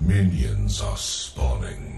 Minions are spawning.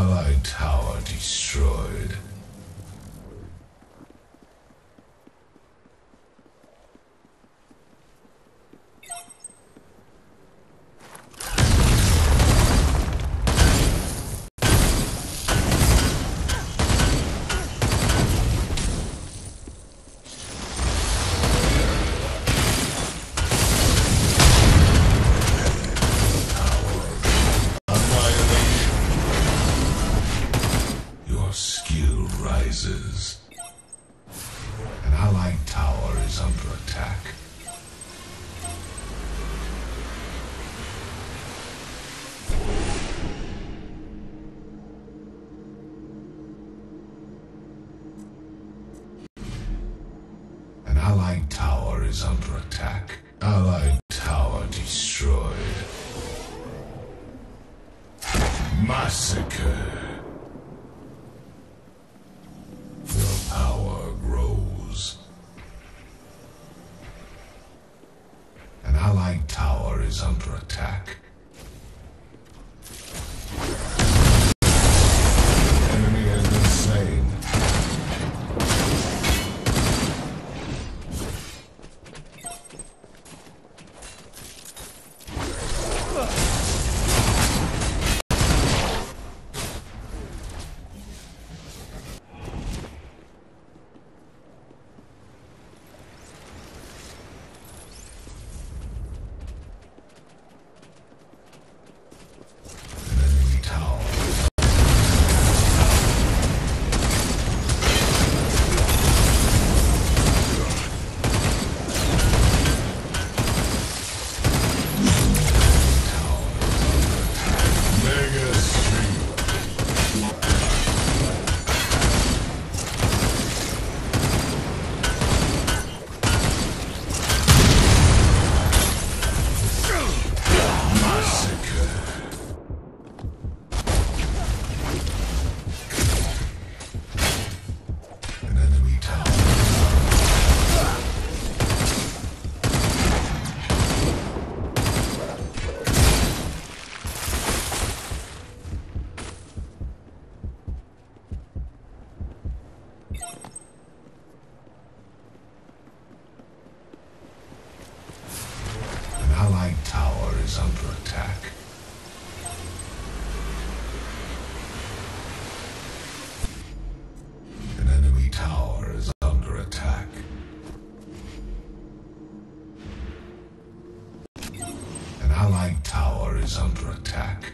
Ally tower destroyed. An allied tower is under attack. An allied tower is under attack. Allied tower destroyed. Massacre. Allied tower is under attack. Enemy has been slain. Under attack. An enemy tower is under attack. An allied tower is under attack.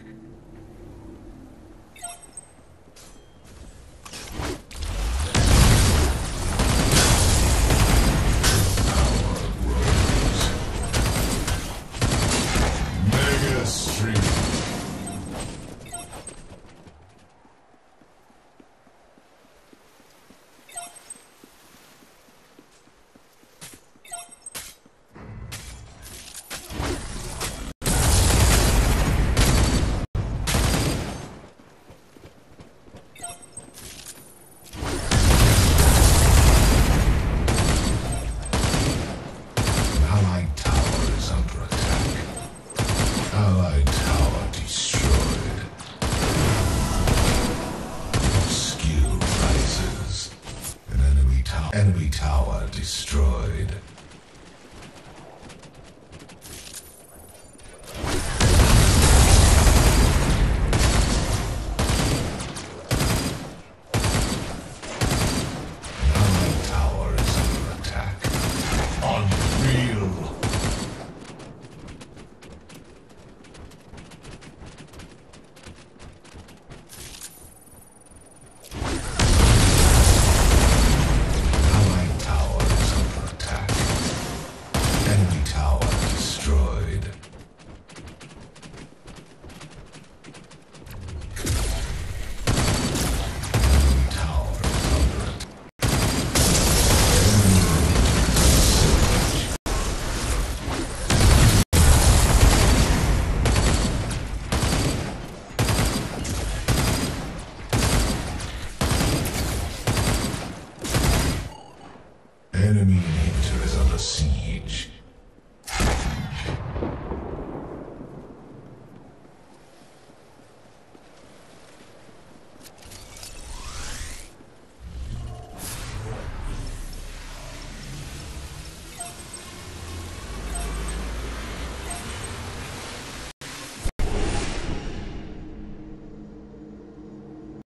Allied tower destroyed. Skill rises. An enemy tower destroyed.